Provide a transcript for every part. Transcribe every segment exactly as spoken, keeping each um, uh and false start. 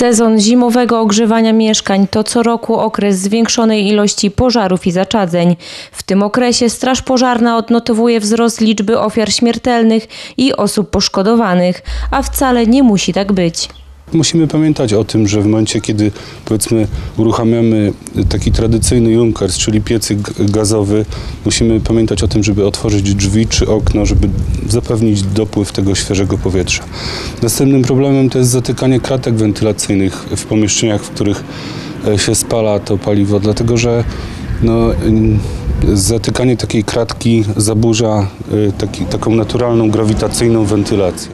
Sezon zimowego ogrzewania mieszkań to co roku okres zwiększonej ilości pożarów i zaczadzeń. W tym okresie Straż Pożarna odnotowuje wzrost liczby ofiar śmiertelnych i osób poszkodowanych, a wcale nie musi tak być. Musimy pamiętać o tym, że w momencie, kiedy powiedzmy uruchamiamy taki tradycyjny Junkers, czyli piecyk gazowy, musimy pamiętać o tym, żeby otworzyć drzwi czy okno, żeby zapewnić dopływ tego świeżego powietrza. Następnym problemem to jest zatykanie klatek wentylacyjnych w pomieszczeniach, w których się spala to paliwo, dlatego że no, zatykanie takiej kratki zaburza taki, taką naturalną, grawitacyjną wentylację.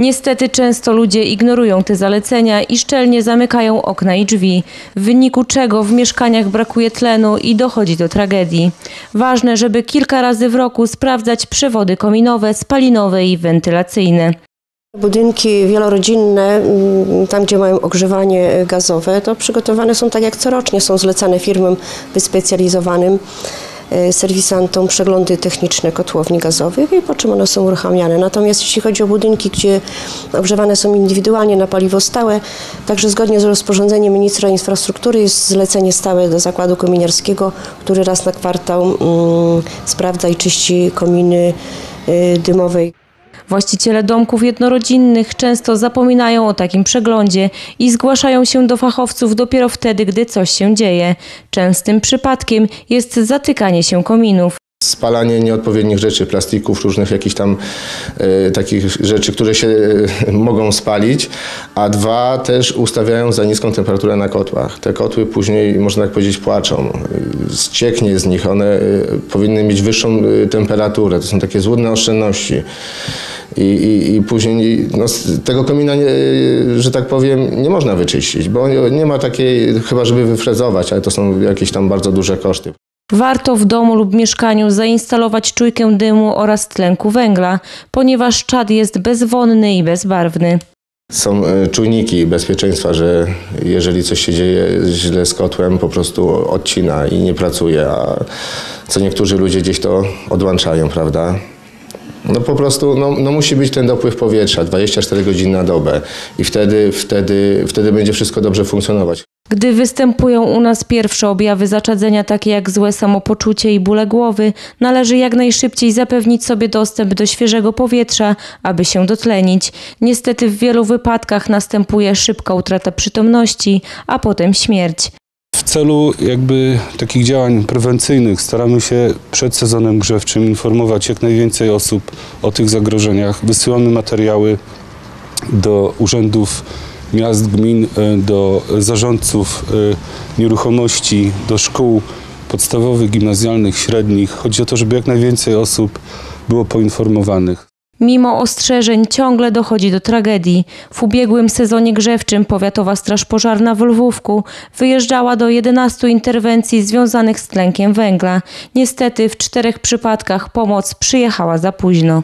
Niestety często ludzie ignorują te zalecenia i szczelnie zamykają okna i drzwi, w wyniku czego w mieszkaniach brakuje tlenu i dochodzi do tragedii. Ważne, żeby kilka razy w roku sprawdzać przewody kominowe, spalinowe i wentylacyjne. Budynki wielorodzinne, tam gdzie mają ogrzewanie gazowe, to przygotowane są tak jak corocznie, są zlecane firmom wyspecjalizowanym, serwisantom przeglądy techniczne kotłowni gazowych i po czym one są uruchamiane. Natomiast jeśli chodzi o budynki, gdzie ogrzewane są indywidualnie na paliwo stałe, także zgodnie z rozporządzeniem ministra infrastruktury jest zlecenie stałe do zakładu kominiarskiego, który raz na kwartał mm, sprawdza i czyści kominy y, dymowej. Właściciele domków jednorodzinnych często zapominają o takim przeglądzie i zgłaszają się do fachowców dopiero wtedy, gdy coś się dzieje. Częstym przypadkiem jest zatykanie się kominów. Spalanie nieodpowiednich rzeczy, plastików, różnych jakichś tam y, takich rzeczy, które się y, mogą spalić, a dwa też ustawiają za niską temperaturę na kotłach. Te kotły później, można tak powiedzieć, płaczą, ścieknie z nich, one y, powinny mieć wyższą y, temperaturę, to są takie złudne oszczędności. I, i, i później no, tego komina, nie, że tak powiem, nie można wyczyścić, bo nie, nie ma takiej, chyba żeby wyfrezować, ale to są jakieś tam bardzo duże koszty. Warto w domu lub mieszkaniu zainstalować czujkę dymu oraz tlenku węgla, ponieważ czad jest bezwonny i bezbarwny. Są czujniki bezpieczeństwa, że jeżeli coś się dzieje źle z kotłem, po prostu odcina i nie pracuje, a co niektórzy ludzie gdzieś to odłączają, prawda? No po prostu no, no musi być ten dopływ powietrza dwadzieścia cztery godziny na dobę i wtedy, wtedy, wtedy będzie wszystko dobrze funkcjonować. Gdy występują u nas pierwsze objawy zaczadzenia, takie jak złe samopoczucie i bóle głowy, należy jak najszybciej zapewnić sobie dostęp do świeżego powietrza, aby się dotlenić. Niestety w wielu wypadkach następuje szybka utrata przytomności, a potem śmierć. W celu jakby takich działań prewencyjnych staramy się przed sezonem grzewczym informować jak najwięcej osób o tych zagrożeniach. Wysyłamy materiały do urzędów miast, gmin, do zarządców nieruchomości, do szkół podstawowych, gimnazjalnych, średnich. Chodzi o to, żeby jak najwięcej osób było poinformowanych. Mimo ostrzeżeń ciągle dochodzi do tragedii. W ubiegłym sezonie grzewczym Powiatowa Straż Pożarna w Lwówku wyjeżdżała do jedenastu interwencji związanych z tlenkiem węgla. Niestety w czterech przypadkach pomoc przyjechała za późno.